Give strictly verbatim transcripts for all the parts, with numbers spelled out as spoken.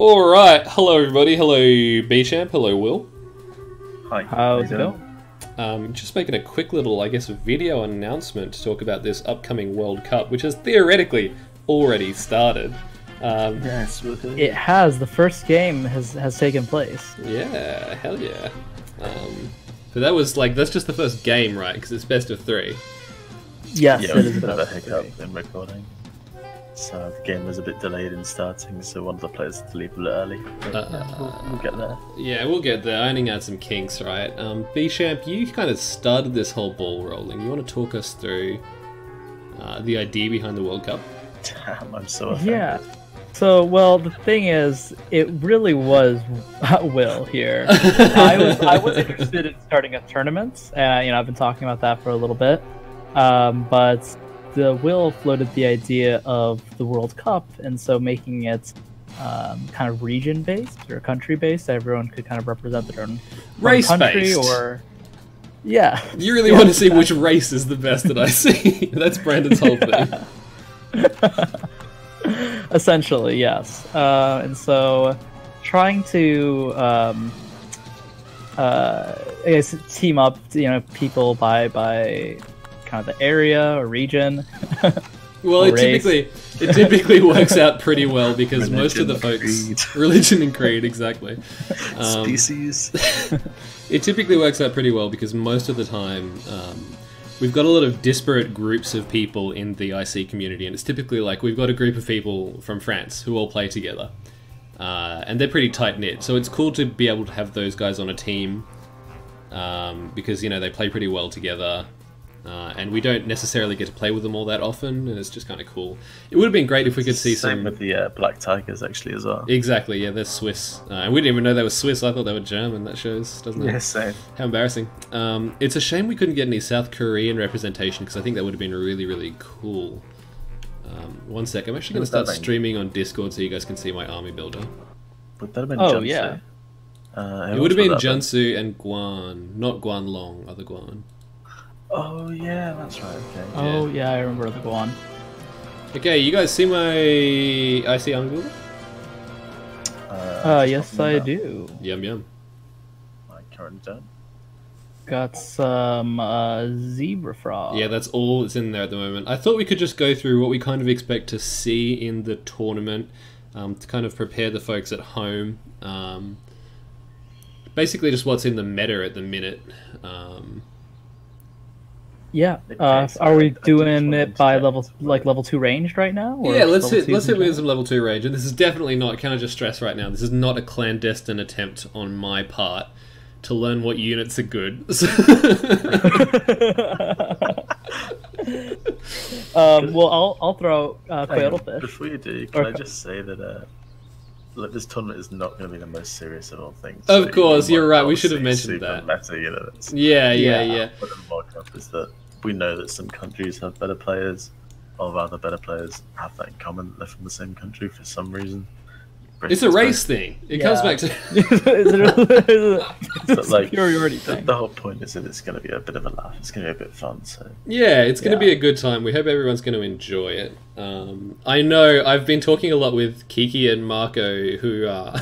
Alright, hello everybody, hello Beecham, hello Will. Hi. How's it going? Um, just making a quick little, I guess, video announcement to talk about this upcoming World Cup, which has theoretically already started. Um, yes, it has. The first game has, has taken place. Yeah, hell yeah. Um, but that was, like, that's just the first game, right? Because it's best of three. Yes, yeah, it is best of three. Yeah, we had a hiccup in recording. So the game was a bit delayed in starting, so one of the players had to leave a little early. But, uh, yeah, we'll, we'll get there. Yeah, we'll get there. I only had some kinks, right? Um, Beechamp, you kind of started this whole ball rolling. You want to talk us through uh, the idea behind the World Cup? Damn, I'm so offended. Yeah. So, well, the thing is, it really was Will here. I was I was interested in starting a tournament, and you know I've been talking about that for a little bit, um, but. The Will floated the idea of the World Cup, and so making it um, kind of region-based or country-based. Everyone could kind of represent their own race-based, or yeah. You really yeah, want to see exactly. Which race is the best that I see? That's Brandon's whole yeah. thing. Essentially, yes. Uh, and so, trying to um, uh, I guess team up, you know, people by by. Kind of the area or region. Well, or it race. typically it typically works out pretty well because religion most of the folks creed. religion and creed exactly um, species. It typically works out pretty well because most of the time um, we've got a lot of disparate groups of people in the I C community, and it's typically like we've got a group of people from France who all play together, uh, and they're pretty tight knit. So it's cool to be able to have those guys on a team um, because you know they play pretty well together. Uh, and we don't necessarily get to play with them all that often, and it's just kind of cool. It would have been great if we could see Same some... Same with the uh, Black Tigers, actually, as well. Exactly, yeah, they're Swiss. Uh, and we didn't even know they were Swiss, I thought they were German, that shows, doesn't it? Yeah, same. How embarrassing. Um, it's a shame we couldn't get any South Korean representation, because I think that would have been really, really cool. Um, one sec, I'm actually going to start streaming on Discord so you guys can see my army builder. Would that have been Junsu? Oh, yeah. Uh, it would have been Junsu and Guan, not Guan Long, other Guan. Oh yeah, that's right. Okay. Oh yeah, yeah I remember the Guan. Okay, you guys see my I C army builder? Uh, uh yes, I about. do. Yum yum. My current done. Got some uh, zebra frog. Yeah, that's all that's in there at the moment. I thought we could just go through what we kind of expect to see in the tournament, um, to kind of prepare the folks at home. Um, basically, just what's in the meta at the minute. Um, Yeah. Uh, are we doing it by level like level two ranged right now? Or yeah, let's hit let's hit with some level two range. And this is definitely not, can I just stress right now, this is not a clandestine attempt on my part to learn what units are good. um, well, I'll I'll throw uh, Quailfish. Before you do, can or, I just say that uh, look, this tournament is not going to be the most serious of all things. Of so course, you're right. We should have mentioned that. Meta, you know, yeah, yeah, yeah. yeah. What the World Cup is that we know that some countries have better players, or rather, better players have that in common. They're from the same country for some reason. Britain's it's a race thing. It yeah. comes back to it's like, superiority the, thing. The whole point is that it's going to be a bit of a laugh. It's going to be a bit fun. So yeah, it's going to yeah. be a good time. We hope everyone's going to enjoy it. Um, I know I've been talking a lot with Kiki and Marco, who are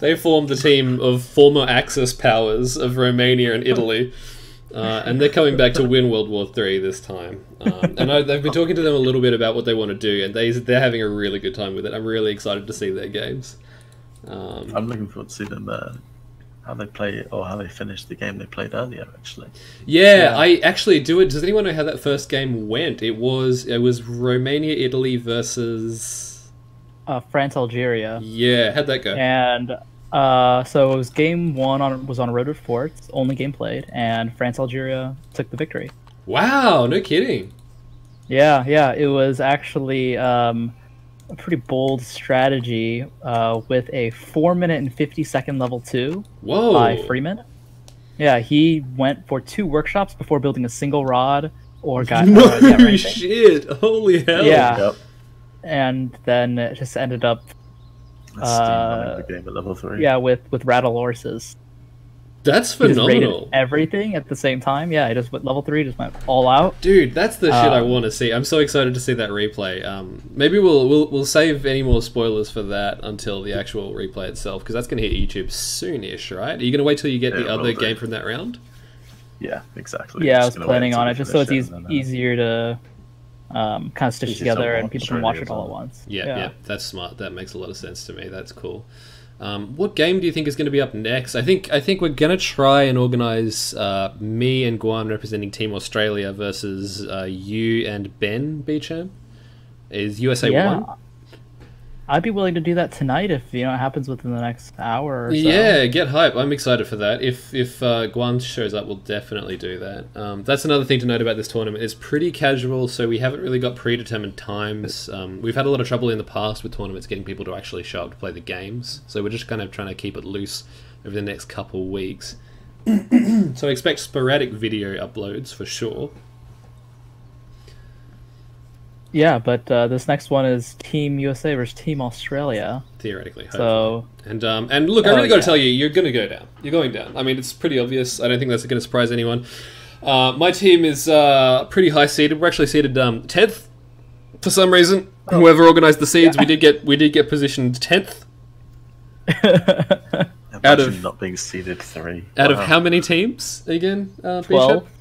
they formed the team of former Axis powers of Romania and Italy, uh, and they're coming back to win World War Three this time. Um, and I, they've been talking to them a little bit about what they want to do, and they, they're having a really good time with it. I'm really excited to see their games. Um, I'm looking forward to see them uh, how they play or how they finish the game they played earlier. Actually, yeah, yeah, I actually do it. Does anyone know how that first game went? It was it was Romania, Italy versus uh, France, Algeria. Yeah, how'd that go? And uh, so it was game one on was on a road to fort, only game played, and France, Algeria took the victory. Wow, no kidding. Yeah, yeah, it was actually um, a pretty bold strategy uh, with a four minute and fifty second level two Whoa. By Freeman. Yeah, he went for two workshops before building a single rod or got... No uh, yeah, shit, holy hell. Yeah, yep. And then it just ended up... Uh, the game at level three. Yeah, with, with rattle horses. That's phenomenal. Everything at the same time. Yeah, I just went level three, just went all out. Dude, that's the um, shit I want to see. I'm so excited to see that replay. Um, maybe we'll we'll we'll save any more spoilers for that until the actual replay itself, because that's gonna hit YouTube soonish, right? Are you gonna wait till you get yeah, the other game from that round? Yeah, exactly. Yeah, just I was planning on it just so it's easy, then, uh, easier to um, kind of stitch together and people can watch it all at once. Yeah, yeah, yeah, that's smart. That makes a lot of sense to me. That's cool. Um, what game do you think is going to be up next? I think I think we're going to try and organize uh, me and Guan representing Team Australia versus uh, you and Ben Beecham. Is U S A yeah. one? I'd be willing to do that tonight if you know it happens within the next hour or so. Yeah, get hype. I'm excited for that. If if uh, Guan shows up, we'll definitely do that. Um, that's another thing to note about this tournament. It's pretty casual, so we haven't really got predetermined times. Um, we've had a lot of trouble in the past with tournaments getting people to actually show up to play the games, so we're just kind of trying to keep it loose over the next couple weeks. So expect sporadic video uploads for sure. Yeah, but uh, this next one is Team U S A versus Team Australia. Theoretically, hopefully. So, and um, and look, I really oh, got to yeah. tell you, you're going to go down. You're going down. I mean, it's pretty obvious. I don't think that's going to surprise anyone. Uh, my team is uh, pretty high seeded. We're actually seeded um, tenth for some reason. Oh. Whoever organised the seeds, yeah. we did get we did get positioned tenth. Out of not being seeded three. Out wow. of how many teams again? Uh, twelve,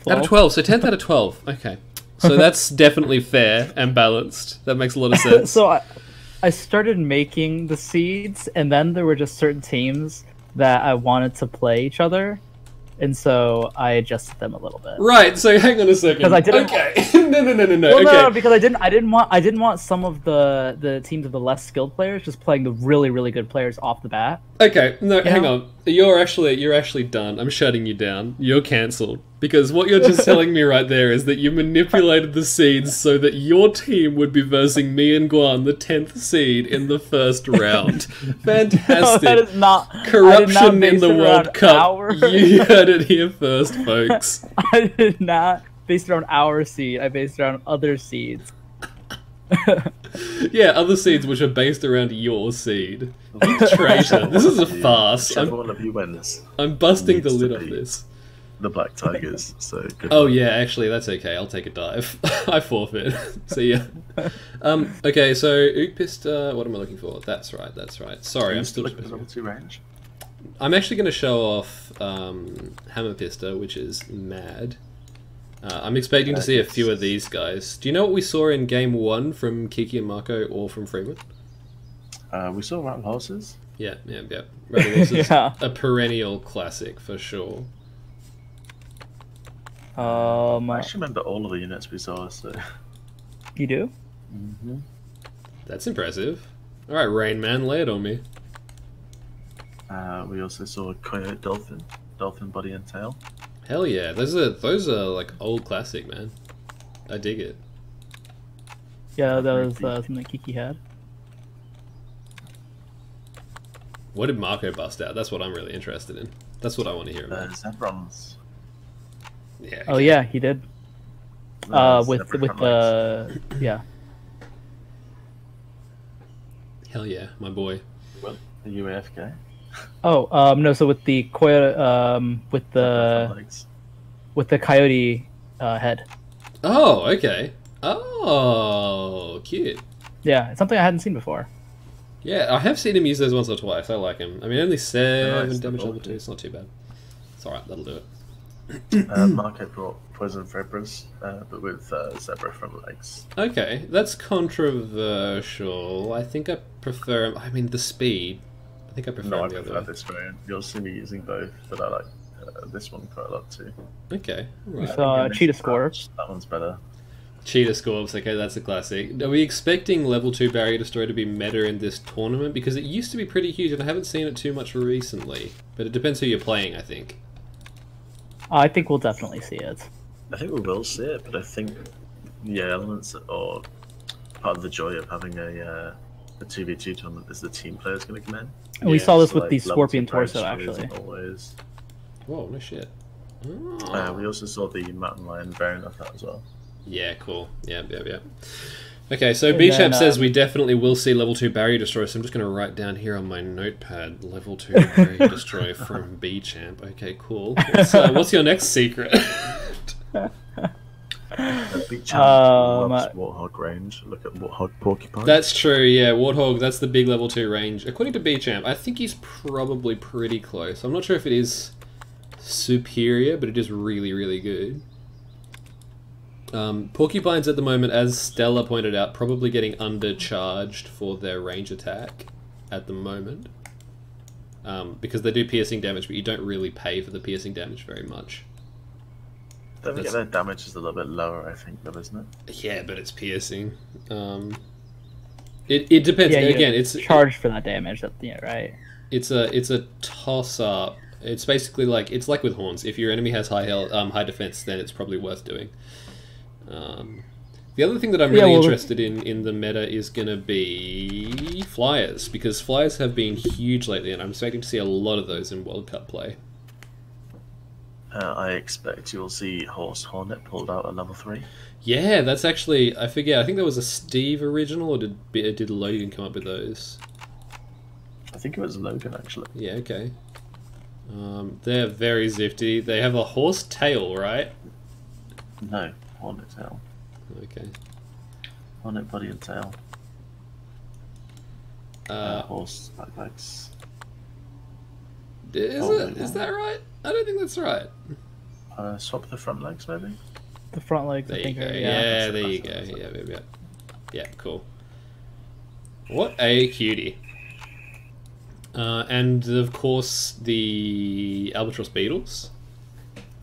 twelve. Out of twelve. So tenth out of twelve. Okay. So that's definitely fair and balanced. That makes a lot of sense. So I, I started making the seeds, and then there were just certain teams that I wanted to play each other, and so I adjusted them a little bit. Right. So hang on a second. Because I didn't. Okay. Want... no, no, no, no, no. Well, okay. no, no, because I didn't. I didn't want. I didn't want some of the the teams of the less skilled players just playing the really, really good players off the bat. Okay. No, hang know? on. You're actually you're actually done. I'm shutting you down. You're cancelled. Because what you're just telling me right there is that you manipulated the seeds so that your team would be versing me and Guan, the tenth seed, in the first round. Fantastic. No, that is not corruption in the World Cup. Our... You heard it here first, folks. I did not base it on our seed. I based it on other seeds. Yeah, other seeds which are based around your seed. Traitor. This is a farce. One of you win this. I'm busting the lid on this. The Black Tigers, so good. Oh yeah, actually that's okay, I'll take a dive. I forfeit. See ya. Um, okay, so Ootpist, uh, what am I looking for? That's right, that's right. Sorry, I'm, I'm still looking at level two range. I'm actually going to show off um, Hammer Pista, which is mad. Uh, I'm expecting yeah, to see a few of these guys. Do you know what we saw in game one from Kiki and Marco or from Freeman? Uh, we saw Rattle Horses. Yeah, yeah, yeah. Rattle Horses, yeah. A perennial classic for sure. Um, I actually remember all of the units we saw, so... You do? Mm-hmm. That's impressive. Alright, Rain Man, lay it on me. Uh, we also saw Coyote Dolphin. Dolphin Body and Tail. Hell yeah, those are, those are like old classic, man. I dig it. Yeah, that was uh, something that Kiki had. What did Marco bust out? That's what I'm really interested in. That's what I want to hear about. Uh, Zebrons. Yeah, oh yeah, he did. No, uh, with with the uh, yeah. Hell yeah, my boy. Well, the U A F guy. Oh um, no, so with the coyote, um, with the with the coyote uh, head. Oh okay. Oh cute. Yeah, it's something I hadn't seen before. Yeah, I have seen him use those once or twice. I like him. I mean, only seven nice, damage level two. It's not too bad. It's all right. That'll do it. uh, Marco brought poison zebras, uh, but with uh, zebra from legs. Okay, that's controversial. I think I prefer. I mean, the speed. I think I prefer. No, I prefer the other this variant. You'll see me using both, but I like uh, this one quite a lot too. Okay, right. So, uh, cheetah scorbs. That one's better. Cheetah scorbs. Okay, that's a classic. Are we expecting level two barrier destroy to be meta in this tournament? Because it used to be pretty huge, and I haven't seen it too much recently. But it depends who you're playing, I think. I think we'll definitely see it. I think we will see it, but I think the elements or part of the joy of having a uh, a two v two tournament is the team players going to come in. And we yeah, saw this with like the Scorpion Torso, actually. Always. Whoa, no shit. Oh. Uh, we also saw the Mountain Lion variant of that as well. Yeah, cool. Yeah, yeah, yeah. Okay, so Beecham um, says we definitely will see level two barrier destroy, so I'm just going to write down here on my notepad, level two barrier destroy from Beecham. Okay, cool. What's, uh, what's your next secret? Beecham um, loves Warthog range. Look at Warthog Porcupine. That's true, yeah. Warthog, that's the big level two range. According to Beecham, I think he's probably pretty close. I'm not sure if it is superior, but it is really, really good. Um, porcupines at the moment, as Stella pointed out, probably getting undercharged for their range attack at the moment. Um, because they do piercing damage, but you don't really pay for the piercing damage very much. Don't forget their damage is a little bit lower, I think, though, isn't it? Yeah, but it's piercing. Um, it, it depends. Yeah, Again, it's... charged for that damage, yeah, right? It's a, it's a toss-up. It's basically like... It's like with horns. If your enemy has high health, um, high defense, then it's probably worth doing. Um, the other thing that I'm really yeah, well, interested in in the meta is going to be flyers, because flyers have been huge lately, and I'm expecting to see a lot of those in World Cup play. Uh, I expect you'll see Horse Hornet pulled out at level three. Yeah, that's actually, I forget, I think there was a Steve original, or did, did Logan come up with those? I think it was Logan, actually. Yeah, okay. Um, they're very zifty. They have a horse tail, right? No. Hornet tail. Okay. Hornet body and tail. Uh, uh, horse backpacks. Is oh, it? Is that right? I don't think that's right. Uh, swap the front legs, maybe. The front legs. There I you think go. Are, yeah, yeah there you go. Legs. Yeah, maybe. Yeah. yeah, cool. What a cutie! Uh, and of course the albatross beetles.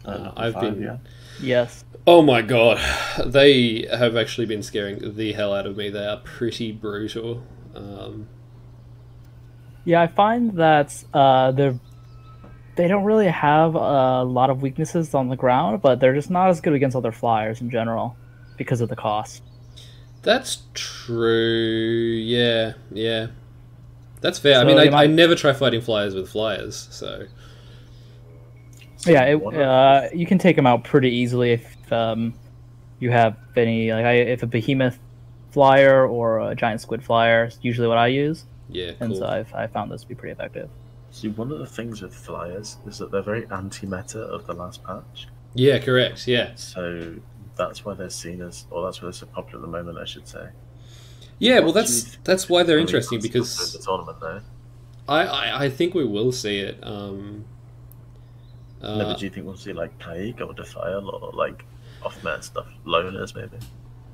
Uh, uh, I've five, been. Yeah. Yes. Oh my god, they have actually been scaring the hell out of me. They are pretty brutal. Um, yeah, I find that uh, they're, they don't really have a lot of weaknesses on the ground, but they're just not as good against other flyers in general because of the cost. That's true, yeah, yeah. That's fair. So I mean, I, might... I never try fighting flyers with flyers, so... Yeah, it, uh, you can take them out pretty easily if um, you have any, like I, if a behemoth flyer or a giant squid flyer is usually what I use. Yeah, cool. And so I've, I found this to be pretty effective. See, one of the things with flyers is that they're very anti-meta of the last patch. Yeah, correct, yeah. So that's why they're seen as, or that's why they're so popular at the moment, I should say. Yeah, well, that's that's why they're interesting, because... the tournament, though. I, I, I think we will see it. Um... Uh, Never do you think we'll see like Plague or Defial or like off-meta stuff? Loners, maybe?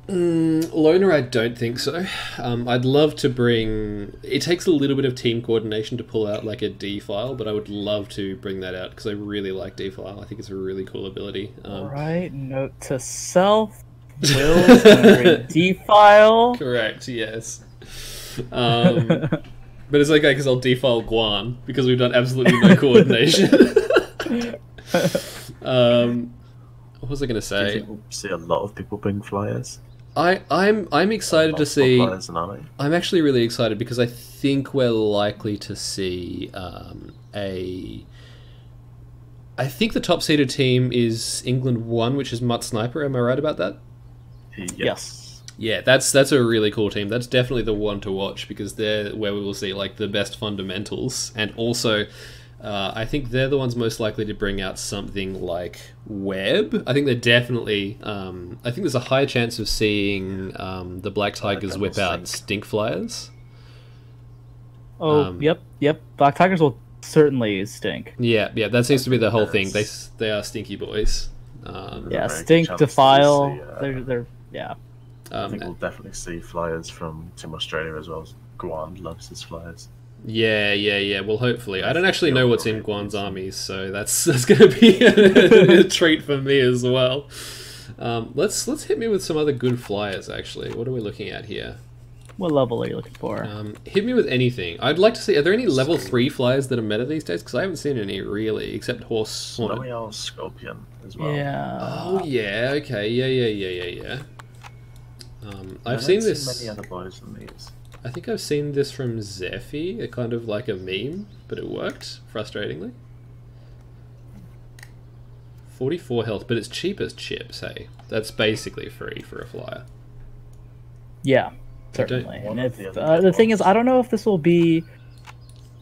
Mm, loner, I don't think so. Um, I'd love to bring... It takes a little bit of team coordination to pull out like a Defile, but I would love to bring that out because I really like Defile. I think it's a really cool ability. Um, Alright, note to self. Will's gonna bring Defile. Correct, yes. Um, but it's okay because I'll Defile Guan because we've done absolutely no coordination. um, what was I going to say? Do you think we'll see a lot of people bring flyers? I, I'm I'm excited to see. I'm actually really excited because I think we're likely to see um, a. I think the top seeded team is England one, which is Mutt Knieper. Am I right about that? Yes. yes. Yeah, that's that's a really cool team. That's definitely the one to watch because they're where we will see like the best fundamentals and also. Uh, I think they're the ones most likely to bring out something like Web. I think they're definitely... Um, I think there's a high chance of seeing um, the Black Tigers whip out Stink Flyers. Oh, um, yep, yep. Black Tigers will certainly stink. Yeah, yeah, that seems to be the whole thing. They they are stinky boys. Um, yeah, Stink, Defile, see, uh, they're, they're... Yeah. I think um, we'll definitely see Flyers from Team Australia as well. Guan loves his Flyers. Yeah, yeah, yeah. Well, hopefully. I don't actually know what's in Guan's armies, so that's that's going to be a, a treat for me as well. Um, let's let's hit me with some other good flyers, actually. What are we looking at here? What level are you looking for? Um, hit me with anything. I'd like to see... Are there any level three flyers that are meta these days? Because I haven't seen any, really, except Horse Hornet. Scorpion as well. Yeah. Oh, yeah, okay. Yeah, yeah, yeah, yeah, yeah. Um, I've seen this... I haven't seen many other boys than these. I think I've seen this from Zephyr, a kind of like a meme, but it worked, frustratingly. forty-four health, but it's cheap as chips, hey. That's basically free for a flyer. Yeah, certainly. And if, the, uh, the thing is, I don't know if this will be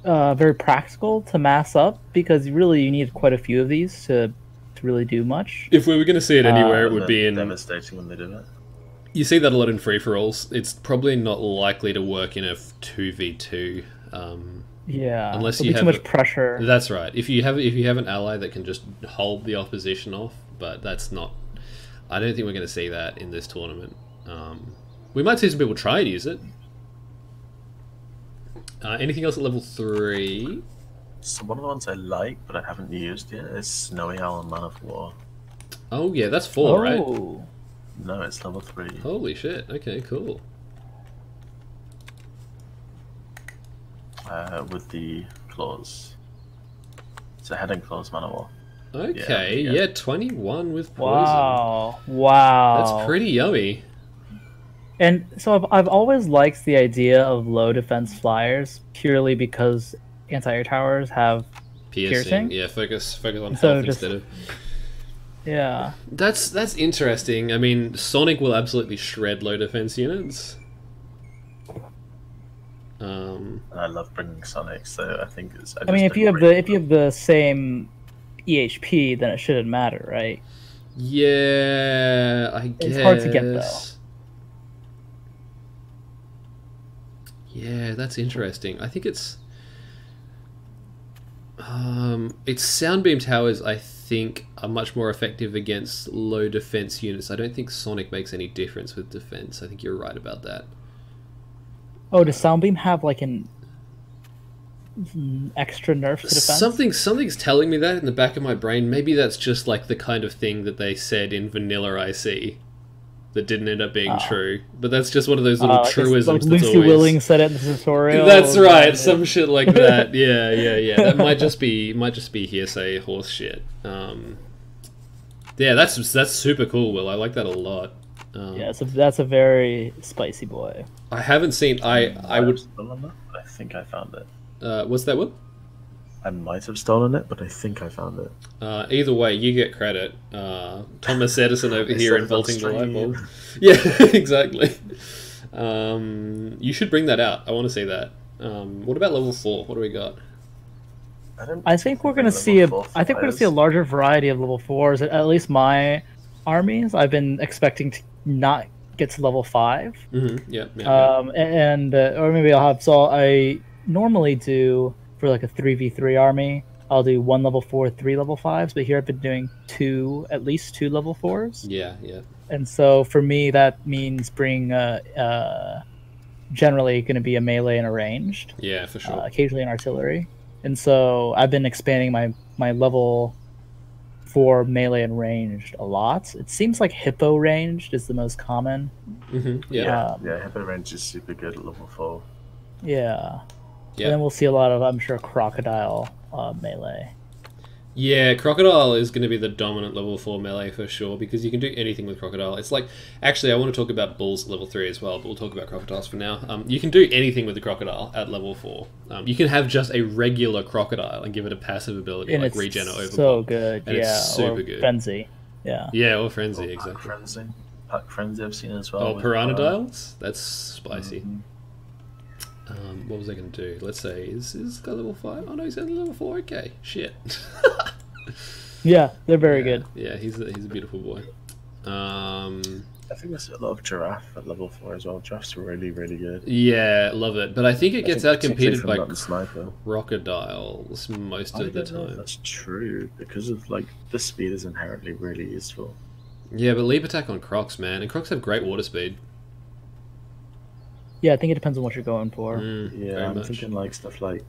uh, very practical to mass up, because really you need quite a few of these to, to really do much. If we were going to see it anywhere, uh, it would be in... Devastating when they did it. You see that a lot in free-for-alls. It's probably not likely to work in a two v two. Um, yeah, unless you have too much a, pressure. That's right. If you have if you have an ally that can just hold the opposition off, but that's not... I don't think we're going to see that in this tournament. Um, we might see some people try and use it. Uh, anything else at level three? So one of the ones I like, but I haven't used yet, is Snowy Owl and Man of War. Oh yeah, that's four, oh. right? No, it's level three. Holy shit! Okay, cool. Uh, with the claws, it's a heading claws, Man of War. Okay, yeah, yeah, twenty-one with poison. Wow, wow, that's pretty yummy. And so I've I've always liked the idea of low defense flyers purely because anti-air towers have piercing. piercing. Yeah, focus focus on so health just, instead of. Yeah, that's that's interesting. I mean, Sonic will absolutely shred low defense units. Um, I love bringing Sonic, so I think it's. I, I mean, if you have the if you have the same E H P, then it shouldn't matter, right? Yeah, I guess. It's hard to get, though. Yeah, that's interesting. I think it's... Um, it's sound beam towers, I think, are much more effective against low defense units. I don't think Sonic makes any difference with defense. I think you're right about that. Oh, does sound beam have, like, an... extra nerf to defense? Something, something's telling me that in the back of my brain. Maybe that's just like the kind of thing that they said in vanilla I C that didn't end up being oh. true. But that's just one of those little uh, truisms. Like Lucy always... Willing said it in the tutorial. That's right, some shit like that. Yeah, yeah, yeah. That might just be might just be hearsay horse shit. Um, yeah, that's that's super cool, Will. I like that a lot. Um, yeah, so that's a very spicy boy. I haven't seen. I I would. I think I found it. Uh, what's that, Will? I might have stolen it, but I think I found it. Uh, either way, you get credit. Uh, Thomas Edison over here inventing the light bulb. Yeah, exactly. Um, you should bring that out. I want to see that. Um, what about level four? What do we got? I, don't I think we're gonna see a. I think we're gonna see a larger variety of level fours. At least my armies. I've been expecting to not get to level five. Mm-hmm. Yeah. yeah um, yeah. And uh, or maybe I'll have so I. normally do for like a three v three army, I'll do one level four, three level fives, but here I've been doing two, at least two level fours. Yeah, yeah. And so for me, that means bringing uh, uh, generally going to be a melee and a ranged. Yeah, for sure. Uh, occasionally an artillery. And so I've been expanding my, my level four melee and ranged a lot. It seems like hippo ranged is the most common. Mm-hmm, yeah. Um, yeah, hippo ranged is super good at level four. Yeah. Yep. And then we'll see a lot of, I'm sure, crocodile uh, melee. Yeah, crocodile is going to be the dominant level four melee for sure, because you can do anything with crocodile. It's like, actually, I want to talk about bulls at level three as well, but we'll talk about crocodiles for now. Um, you can do anything with the crocodile at level four. Um, you can have just a regular crocodile and give it a passive ability and like regen or overpower. So good, and yeah, it's super or good. Frenzy, yeah, yeah, or frenzy, or exactly. Pack frenzy, pack frenzy, I've seen as well. Oh, pteranodyles, that's spicy. Mm-hmm. Um, what was I going to do? Let's say, is this guy level five? Oh no, he's only level four. Okay, shit. Yeah, they're very yeah, good. Yeah, he's a, he's a beautiful boy. Um, I think there's a lot of giraffe at level four as well. Giraffe's really, really good. Yeah, love it. But I think it gets out competed by crocodiles most of the time. That's true, because of like the speed is inherently really useful. Yeah, but leap attack on crocs, man, and crocs have great water speed. Yeah, I think it depends on what you're going for. Mm, yeah, I'm much. thinking like stuff like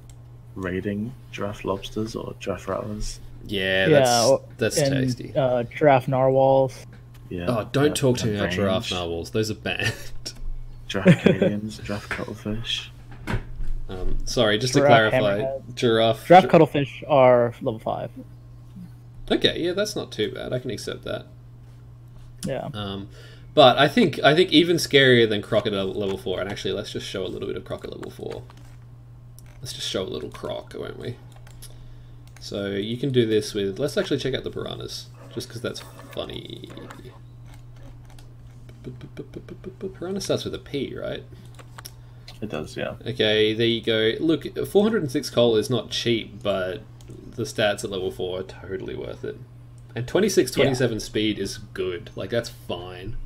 raiding giraffe lobsters or giraffe rattlers. Yeah, that's yeah, that's and, tasty. Uh, giraffe narwhals. Yeah. Oh, don't yeah, talk to me about giraffe narwhals. Those are bad. Giraffe aliens, giraffe cuttlefish. Um, sorry, just giraffe to clarify, hammerhead. giraffe giraffe cuttlefish are level five. Okay, yeah, that's not too bad. I can accept that. Yeah. Um. But I think I think even scarier than crocodile level four, and actually let's just show a little bit of crocodile level four. Let's just show a little croc, won't we? So you can do this with... Let's actually check out the piranhas, just because that's funny. Piranha starts with a P, right? It does, yeah. Okay, there you go. Look, four hundred six coal is not cheap, but the stats at level four are totally worth it. And twenty-six, twenty-seven yeah. speed is good. Like, that's fine.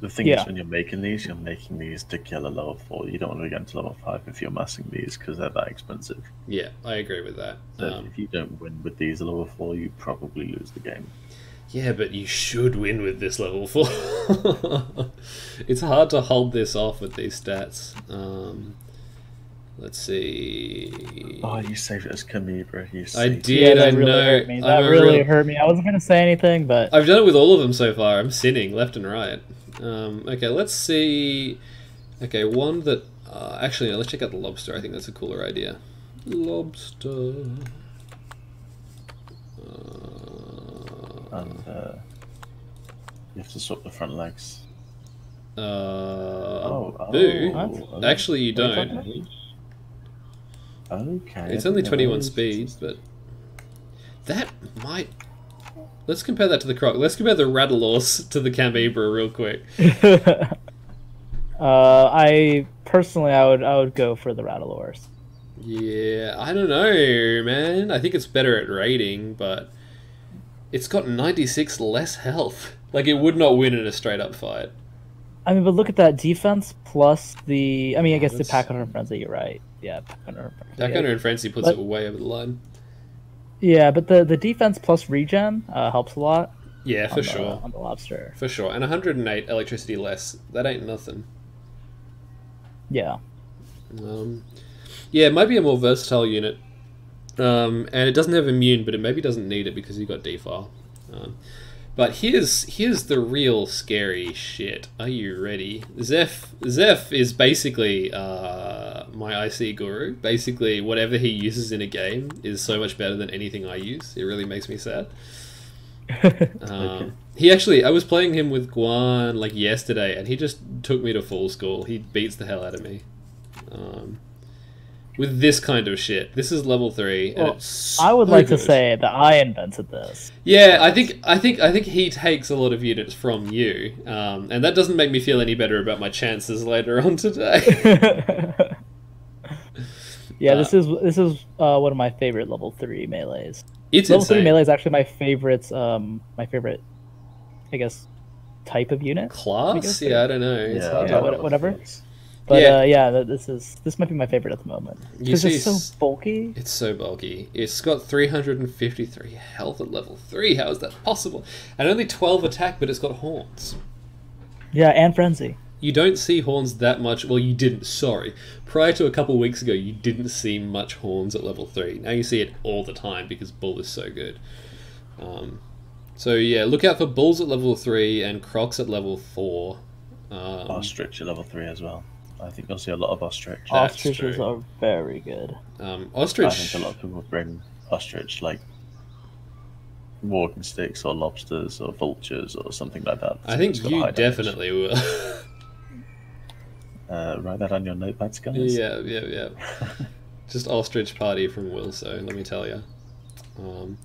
The thing yeah. is, when you're making these, you're making these to kill a level four. You don't want to go into level five if you're massing these, because they're that expensive. Yeah, I agree with that. So um, if you don't win with these at level four, you probably lose the game. Yeah, but you should win with this level four. It's hard to hold this off with these stats. Um, let's see. Oh, you saved it as Knieper. You saved I did, yeah, I really know. Hurt me. That really real... hurt me. I wasn't going to say anything, but... I've done it with all of them so far. I'm sinning left and right. Um, okay, let's see... Okay, one that... Uh, actually, no, let's check out the lobster. I think that's a cooler idea. Lobster... And uh, you have to swap the front legs. Uh, oh, boo! Oh, actually, you don't. Okay. It's only twenty-one speed, but that might. Let's compare that to the croc. Let's compare the Rattaloss to the Knieper real quick. uh, I personally, I would, I would go for the Rattaloss. Yeah, I don't know, man. I think it's better at raiding, but. It's got ninety-six less health. Like, it would not win in a straight-up fight. I mean, but look at that defense plus the... I mean, I guess That's... the Pack Hunter and Frenzy, you're right. Yeah, Pack Hunter and Frenzy. Pack Hunter yeah. and Frenzy puts but... it way over the line. Yeah, but the, the defense plus regen uh, helps a lot. Yeah, for the, sure. On the lobster. For sure. And one hundred and eight electricity less. That ain't nothing. Yeah. Um, yeah, it might be a more versatile unit. Um, and it doesn't have immune, but it maybe doesn't need it because you got defile. Um, but here's here's the real scary shit. Are you ready? Zeph Zeph is basically uh, my I C guru. Basically, whatever he uses in a game is so much better than anything I use. It really makes me sad. um, he actually, I was playing him with Guan like yesterday, and he just took me to full school. He beats the hell out of me. Um, With this kind of shit, this is level three. Well, and it's so I would like good. to say that I invented this. Yeah, I think I think I think he takes a lot of units from you, um, and that doesn't make me feel any better about my chances later on today. yeah, uh, this is this is uh, one of my favorite level three melees. It's level insane. three melee is actually my favorite. Um, my favorite, I guess, type of unit class. I guess, yeah, I don't know. It's yeah, hard yeah, to whatever. Things. But yeah, uh, yeah this is this might be my favorite at the moment. Because it's so bulky. It's so bulky. It's got three hundred fifty-three health at level three. How is that possible? And only twelve attack, but it's got horns. Yeah, and frenzy. You don't see horns that much. Well, you didn't, sorry. Prior to a couple weeks ago, you didn't see much horns at level three. Now you see it all the time because Bull is so good. Um, so yeah, look out for Bulls at level three and Crocs at level four. Um, Ostrich at level three as well. I think you'll see a lot of ostrich. That's Ostriches true. are very good. Um, ostrich. I think a lot of people bring ostrich, like walking sticks or lobsters or vultures or something like that. I think you definitely damage. will. uh, write that on your notepads, guys. Yeah, yeah, yeah. Just ostrich party from Will, so let me tell you. Um,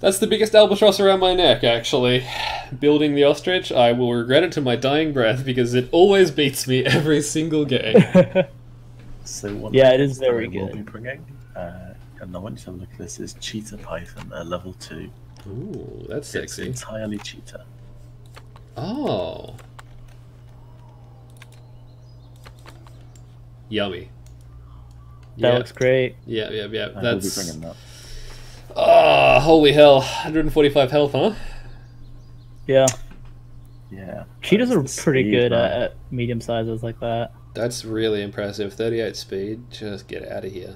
that's the biggest albatross around my neck, actually. Building the ostrich, I will regret it to my dying breath because it always beats me every single game. so one yeah, it is very good. We'll be bringing, uh, and I want you to look at this, is Cheetah Python at level two. Ooh, that's sexy. It's entirely cheetah. Oh. Yummy. That yeah. looks great. Yeah, yeah, yeah. I that's... will be bringing that. Oh, holy hell. one hundred forty-five health, huh? Yeah. Yeah. Cheetahs are pretty good at medium sizes like that. That's really impressive. thirty-eight speed. Just get out of here.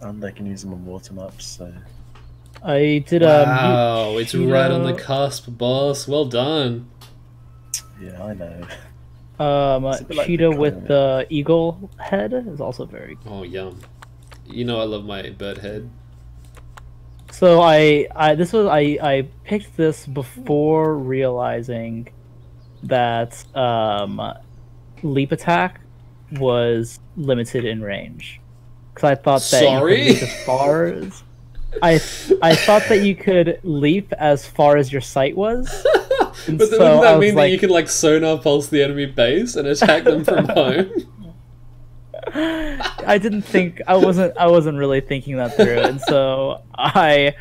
And they can use them on water maps, so... I did a... Wow, it's right on the cusp, boss. Well done. Yeah, I know. Um, uh, cheetah with the eagle head is also very good. Oh, yum. You know I love my bird head. So I, I this was I, I picked this before realizing that um, leap attack was limited in range because I thought that Sorry? you could leap as far as I I thought that you could leap as far as your sight was, But so wouldn't that mean like, that you can like sonar pulse the enemy base and attack them from home? I didn't think I wasn't I wasn't really thinking that through, and so I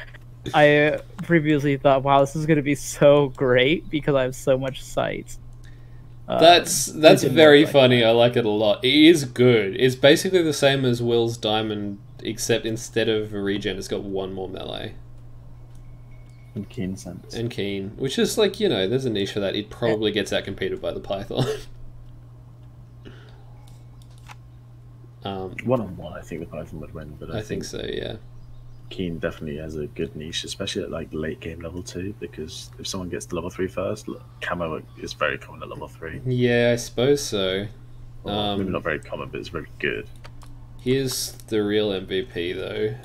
I previously thought, wow, this is going to be so great because I have so much sight. Um, that's that's very like funny. That. I like it a lot. It is good. It's basically the same as Will's Diamond, except instead of a regen, it's got one more melee. And Keen sense. And Keen, which is like, you know, there's a niche for that. It probably gets outcompeted by the Python. um, one on one, I think the Python would win, but I, I think, think so. Yeah. Keen definitely has a good niche, especially at like late game level two, because if someone gets to level three first, look, camo is very common at level three. Yeah, I suppose so. Well, um, maybe not very common, but it's very good. Here's the real M V P though.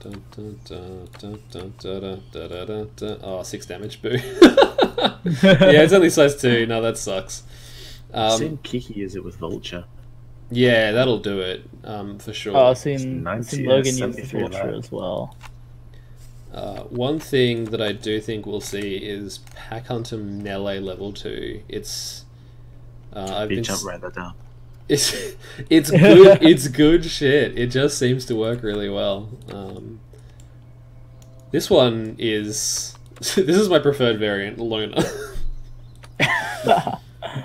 Dun, dun, dun, dun, dun, dun, dun, dun, dun, dun. Oh, six damage, boo. Yeah, it's only size two. No, that sucks. Um, I've seen Kiki use it with Vulture. Yeah, that'll do it, um, for sure. Oh, I've seen, seen Logan use Vulture as well. Uh, one thing that I do think we'll see is Pack Hunter Melee level two. It's... Uh, I've been jump right that down. It's, it's good. It's good shit. It just seems to work really well. Um, this one is... This is my preferred variant, Luna.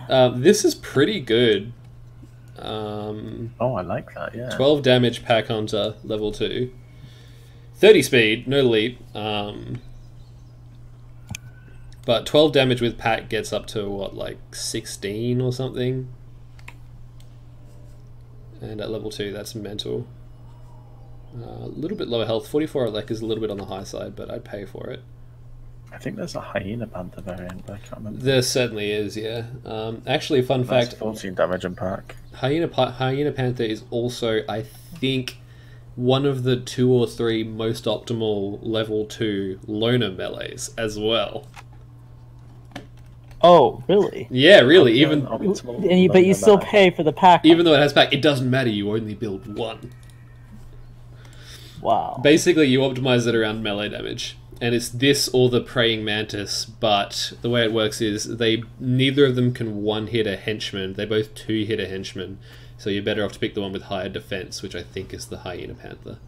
um, this is pretty good. Um, oh, I like that, yeah. twelve damage Pack Hunter, level two. thirty speed, no leap. Um, but twelve damage with Pack gets up to, what, like sixteen or something? And at level two, that's mental. A uh, little bit lower health. forty-four Alec is a little bit on the high side, but I'd pay for it. I think there's a Hyena Panther variant, but I can't remember. There certainly is, yeah. Um, actually, fun that's fact... fourteen damage and pack. Hyena, Hyena Panther is also, I think, one of the two or three most optimal level two loner melees as well. Oh, really? Yeah, really. Optimal, even optimal and you, But you still mele. pay for the pack. Even though it has pack, it doesn't matter. You only build one. Wow. Basically, you optimize it around melee damage. And it's this or the Praying Mantis, but the way it works is they neither of them can one-hit a henchman. They both two-hit a henchman, so you're better off to pick the one with higher defense, which I think is the Hyena Panther.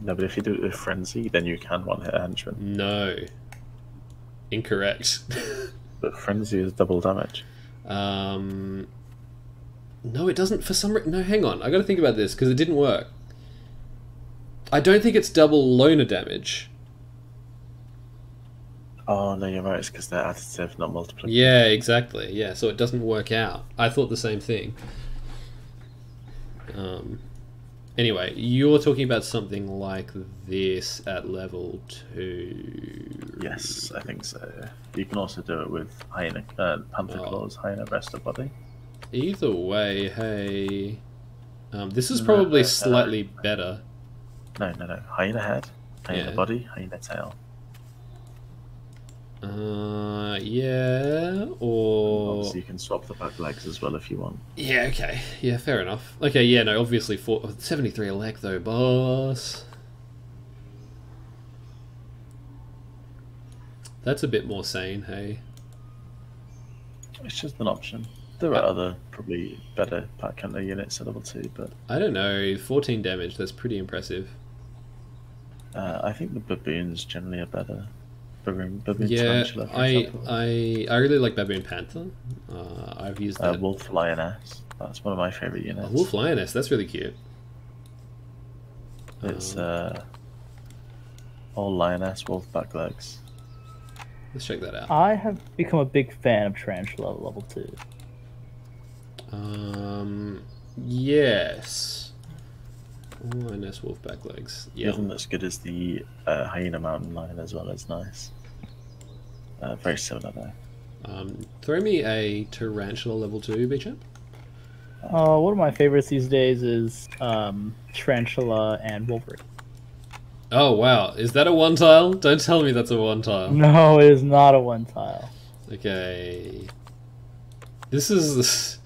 No, but if you do it with Frenzy, then you can one-hit a henchman. No. Incorrect. But Frenzy is double damage. Um, no, it doesn't for some reason. No, hang on. I got to think about this, because it didn't work. I don't think it's double loner damage. Oh, no, you're right, it's because they're additive, not multiplicative. Yeah, exactly, yeah, so it doesn't work out. I thought the same thing. Um, anyway, you're talking about something like this at level two. Yes, I think so. You can also do it with hyena, uh, Panther oh. Claws, Hyena Rest of Body. Either way, hey... Um, this is probably no, no, slightly no. better. No, no, no, Hyena Head, Hyena yeah. Body, Hyena Tail. Uh, yeah, or... Obviously you can swap the back legs as well if you want. Yeah, okay. Yeah, fair enough. Okay, yeah, no, obviously for... seventy-three elect though, boss. That's a bit more sane, hey? It's just an option. There are uh, other, probably better pack hunter units at level two, but... I don't know, fourteen damage, that's pretty impressive. Uh, I think the baboons generally are better. Baboon, baboon yeah, I, I I really like Baboon Panther. Uh, I've used that. Uh, Wolf Lioness. That's one of my favorite units. Oh, Wolf Lioness, that's really cute. It's um, uh, all Lioness, Wolf back legs. Let's check that out. I have become a big fan of Tarantula level two. Um, yes. Lioness, wolf back legs. Yeah. Nothing that's good as the uh, Hyena Mountain Lion as well. It's nice. Uh, very similar there. Um, throw me a Tarantula level two, Beecham. Oh, uh, one of my favorites these days is um, Tarantula and Wolverine. Oh wow, is that a one tile? Don't tell me that's a one tile. No, it is not a one tile. Okay. This is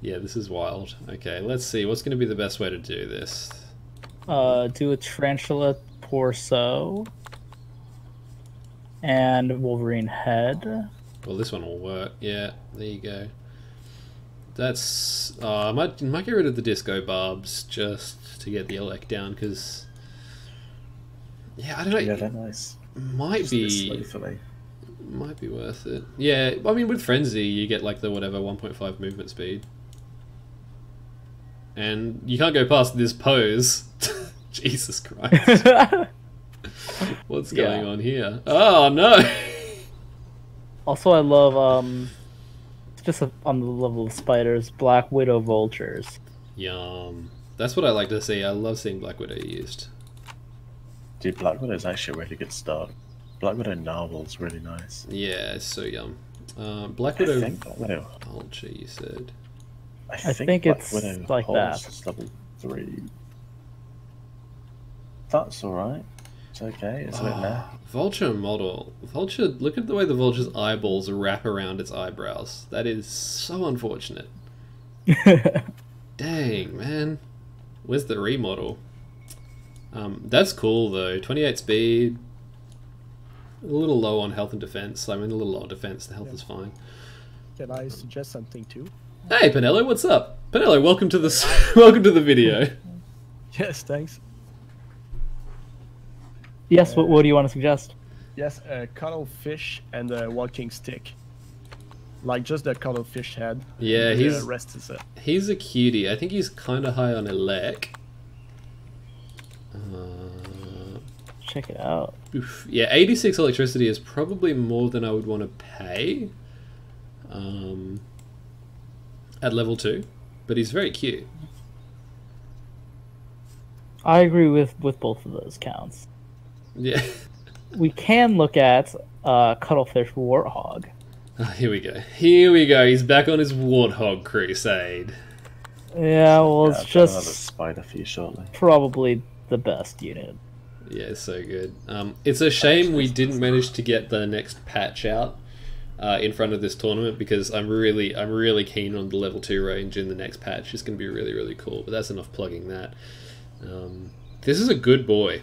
yeah, this is wild. Okay, let's see what's going to be the best way to do this. Uh, do a Tarantula Torso and Wolverine Head. Well, this one will work. Yeah, there you go. That's... Uh, I might, might get rid of the disco barbs just to get the elect down, because... Yeah, I don't know. Yeah, they're nice. Might just be... Might be worth it. Yeah, I mean, with Frenzy, you get, like, the whatever, one point five movement speed. And you can't go past this pose. Jesus Christ. What's going yeah. on here? Oh, no! Also, I love, um... just on the level of spiders, Black Widow vultures. Yum. That's what I like to see. I love seeing Black Widow used. Dude, Black Widow is actually a really good start. Black Widow narwhal's really nice. Yeah, it's so yum. Uh, Black Widow... I think Black Widow... Vulture, you said. I think, I think Black it's Widow like that. It's level three. That's alright. It's okay. It's right there. Vulture model. Vulture, look at the way the vulture's eyeballs wrap around its eyebrows. That is so unfortunate. Dang, man. Where's the remodel? Um, that's cool, though. twenty-eight speed. A little low on health and defense. I mean, a little low on defense. The health yeah. is fine. Can I suggest something, too? Hey, Penelo, what's up? Penelo, welcome to the, welcome to the video. Yes, thanks. Yes, uh, what, what do you want to suggest? Yes, a cuttlefish and a walking stick. Like, just the cuttlefish head. Yeah, he's... The rest is a... He's a cutie. I think he's kind of high on elec. Uh, Check it out. Oof. Yeah, eighty-six electricity is probably more than I would want to pay. Um, at level two. But he's very cute. I agree with, with both of those counts. Yeah. We can look at uh, Cuttlefish Warthog. Oh, here we go. Here we go. He's back on his Warthog crusade. Yeah, well, it's yeah, just... Another spider for you shortly. Probably the best unit. Yeah, it's so good. Um, it's a shame we didn't manage to get the next patch out uh, in front of this tournament, because I'm really, I'm really keen on the level two range in the next patch. It's going to be really, really cool, but that's enough plugging that. Um, this is a good boy.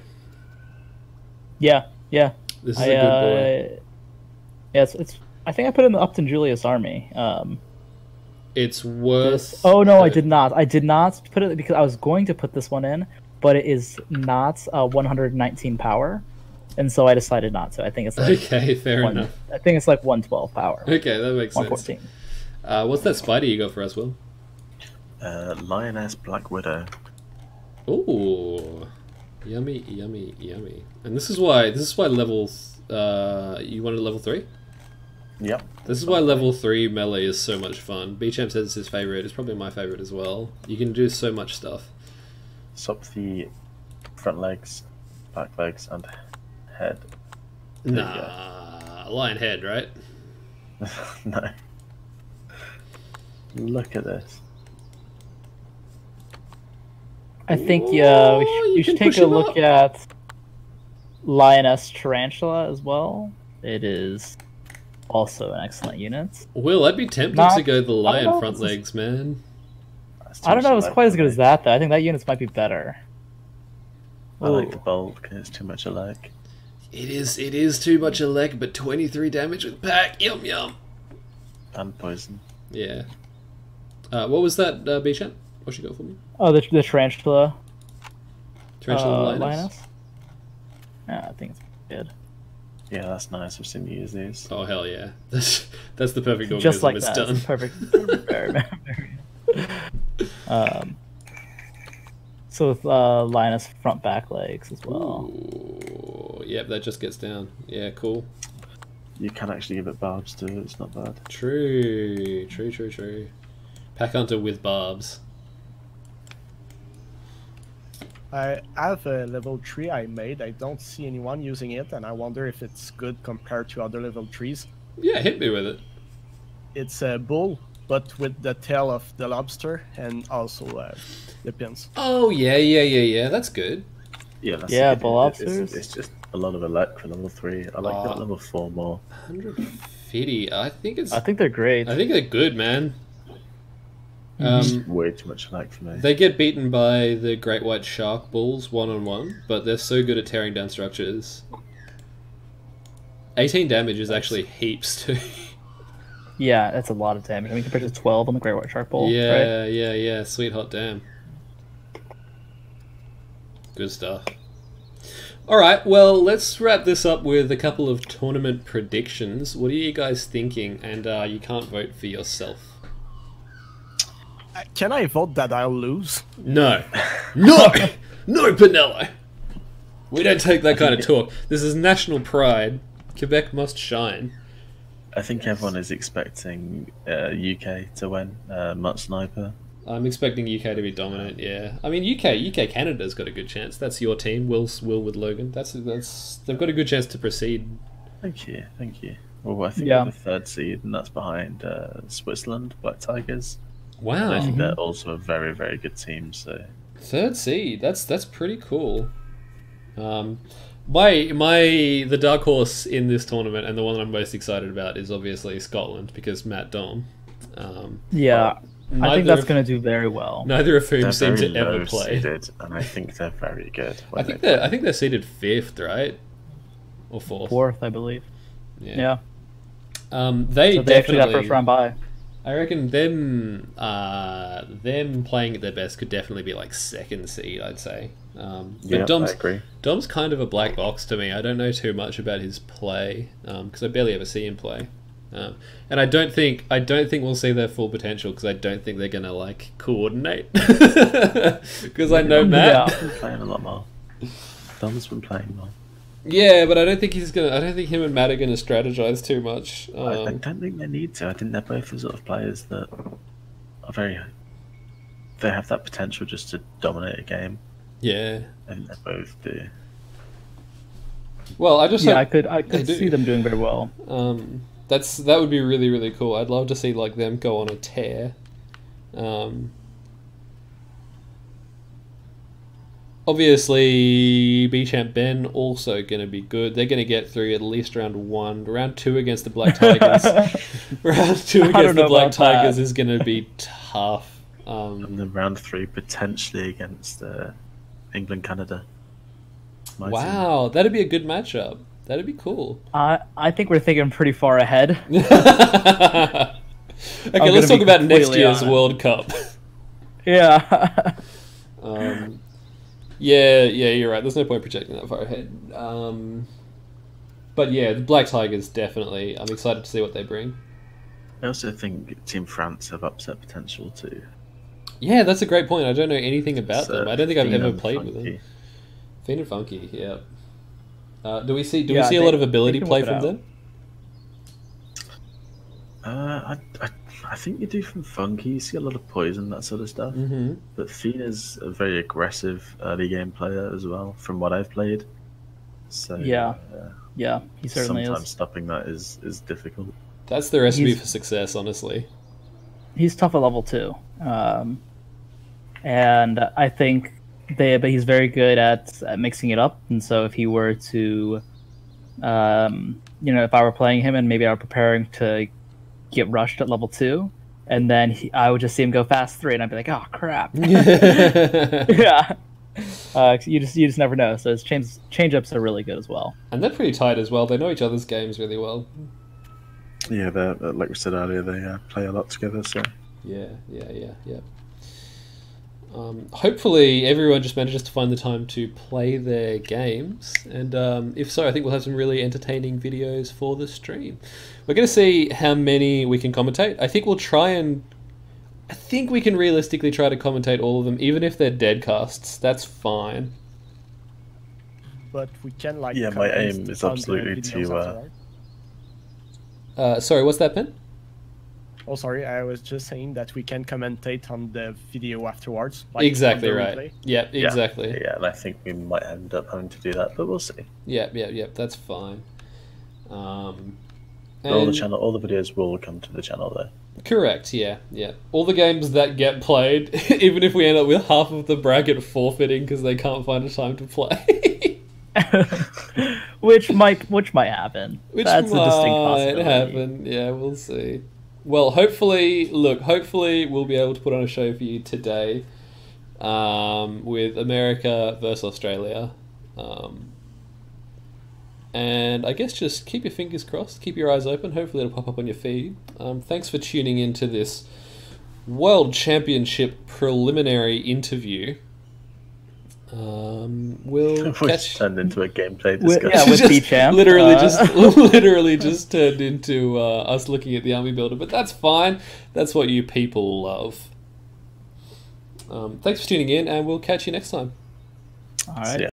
Yeah, yeah. This is I, a good boy. Uh, yeah, it's, it's. I think I put in the Upton Julius army. Um, it's worth. This, oh no, the... I did not. I did not put it because I was going to put this one in, but it is not uh, one hundred nineteen power, and so I decided not to. I think it's like okay, fair one, enough. I think it's like one twelve power. Okay, that makes one fourteen. Sense. Uh, what's that spider you got for us, Will? Uh, Lioness Black Widow. Ooh. Yummy, yummy, yummy. And this is why this is why levels uh you wanted level three? Yep. This is why level three melee is so much fun. Beecham says it's his favourite, it's probably my favourite as well. You can do so much stuff. Stop the front legs, back legs and head. There nah lion head, right? No. Look at this. I think yeah, we should, you we should take a look up. at Lioness Tarantula as well. It is also an excellent unit. Will, I'd be tempted Not, to go the lion front legs, man. I don't know if it's quite as good as that, though. I think that unit might be better. I Ooh. like the bolt because it's too much elec. It is, it is too much elec, but twenty-three damage with pack. Yum, yum. And poison. Yeah. Uh, what was that, uh, Beecham? What should go for me? Oh, the, the tarantula. Tarantula uh, Linus? Yeah, I think it's good. Yeah, that's nice. I've seen you use these. Oh, hell yeah. That's, that's the perfect organism. Just like it's that. Done. It's perfect. perfect very, very, very. Um, so with uh, Linus front back legs as well. Ooh, yep, that just gets down. Yeah, cool. You can actually give it barbs too. It's not bad. True. True, true, true. Pack hunter with barbs. I have a level three I made. I don't see anyone using it, and I wonder if it's good compared to other level threes. Yeah, hit me with it. It's a bull, but with the tail of the lobster and also uh, the pins. Oh, yeah, yeah, yeah, yeah. That's good. Yeah, that's yeah, bull lobsters. It's, it's just a lot of elec for level three. I like uh, that level four more. one hundred fifty. I think it's... I think they're great. I think they're good, man. Um, way too much like for me. They get beaten by the great white shark bulls one on one, but they're so good at tearing down structures. eighteen damage is actually heaps too. Yeah, that's a lot of damage. I mean, compared to twelve on the Great White Shark Bowl. Yeah, right? yeah, yeah. Sweet hot damn. Good stuff. All right, well, let's wrap this up with a couple of tournament predictions. What are you guys thinking? And uh, you can't vote for yourself. Uh, can I vote that I'll lose? No. No! No, Penelo! We don't take that kind of talk. This is national pride. Quebec must shine. I think everyone is expecting uh, U K to win. Uh, Mutt Knieper. I'm expecting U K to be dominant. Yeah, I mean U K, U K, Canada's got a good chance. That's your team, Will, Will with Logan. That's that's they've got a good chance to proceed. Thank you, thank you. Well, I think yeah. we're the third seed, and that's behind uh, Switzerland, Black Tigers. Wow, and I think they're also a very, very good team. So third seed, that's that's pretty cool. Um, my my the dark horse in this tournament, and the one that I'm most excited about, is obviously Scotland because Matt Dom. Um, yeah. But, Neither I think that's going to do very well. Neither of whom seem to ever play. Seated, and I think they're very good. I think they're, I think they're seated fifth, right? Or fourth. Fourth, I believe. Yeah. yeah. Um, they so they actually got first round bye. I reckon them, uh, them playing at their best could definitely be like second seed, I'd say. Um, but yeah, Dom's, I agree. Dom's kind of a black box to me. I don't know too much about his play because um, I barely ever see him play. Um, and I don't think I don't think we'll see their full potential because I don't think they're gonna like coordinate. Because I know Matt. Dom's been playing a lot more. Dom's been playing more. Yeah, but I don't think he's gonna. I don't think him and Matt are gonna strategize too much. Um, I, I don't think they need to. I think they're both the sort of players that are very. They have that potential just to dominate a game. Yeah, and they both do. Well, I just yeah, I could I could see them doing very well. Um. That's that would be really really cool. I'd love to see like them go on a tear. Um, obviously, Beecham Ben also going to be good. They're going to get through at least round one, round two against the Black Tigers. round two against the Black Tigers that. is going to be tough. Um, and then round three potentially against uh, England Canada. My wow, team. That'd be a good matchup. That'd be cool. Uh, I think we're thinking pretty far ahead. Okay, let's talk about next year's World Cup. Yeah. um, yeah, yeah, you're right. There's no point projecting that far ahead. Um, but yeah, the Black Tigers definitely. I'm excited to see what they bring. I also think Team France have upset potential too. Yeah, that's a great point. I don't know anything about so, them. I don't think I've ever played with them. Fiend and Funky, yeah. Uh, do we see do yeah, we see they, a lot of ability play from out. them? Uh, I, I I think you do from Funky. You see a lot of poison, that sort of stuff. Mm-hmm. But Fiend is a very aggressive early game player as well, from what I've played. So yeah, uh, yeah, he certainly sometimes is. Stopping that is is difficult. That's the recipe he's, for success, honestly. He's tough at level two, um, and I think. They, but he's very good at, at mixing it up, and so if he were to, um, you know, if I were playing him and maybe I were preparing to get rushed at level two, and then he, I would just see him go fast three, and I'd be like, oh crap, yeah. Uh, you just you just never know. So his change change ups are really good as well, and they're pretty tight as well. They know each other's games really well. Yeah, they're like we said earlier, they uh, play a lot together. So yeah, yeah, yeah, yeah. Um, hopefully everyone just manages to find the time to play their games, and um, if so, I think we'll have some really entertaining videos for the stream. We're going to see how many we can commentate. I think we'll try and... I think we can realistically try to commentate all of them, even if they're dead casts. That's fine. But we can like... Yeah, my aim is absolutely to... Uh... Uh, sorry, what's that, Ben? Oh, sorry, I was just saying that we can commentate on the video afterwards. Like exactly right. Yeah, exactly. Yeah, yeah, and I think we might end up having to do that, but we'll see. Yeah, yeah, yeah, that's fine. Um, and... All the channel, all the videos will come to the channel, though. Correct, yeah, yeah. All the games that get played, even if we end up with half of the bracket forfeiting because they can't find a time to play. which might which might happen. Which that's might a distinct possibility. happen, yeah, we'll see. Well, hopefully, look, hopefully we'll be able to put on a show for you today um, with America versus Australia. Um, And I guess just keep your fingers crossed, keep your eyes open, hopefully it'll pop up on your feed. Um, thanks for tuning into this World Championship preliminary interview. Um, we'll We're catch... turned into a gameplay discussion. Yeah, with Beecham. Literally, uh... just, literally just turned into uh, us looking at the army builder, but that's fine. That's what you people love. Um, thanks for tuning in, and we'll catch you next time. All right.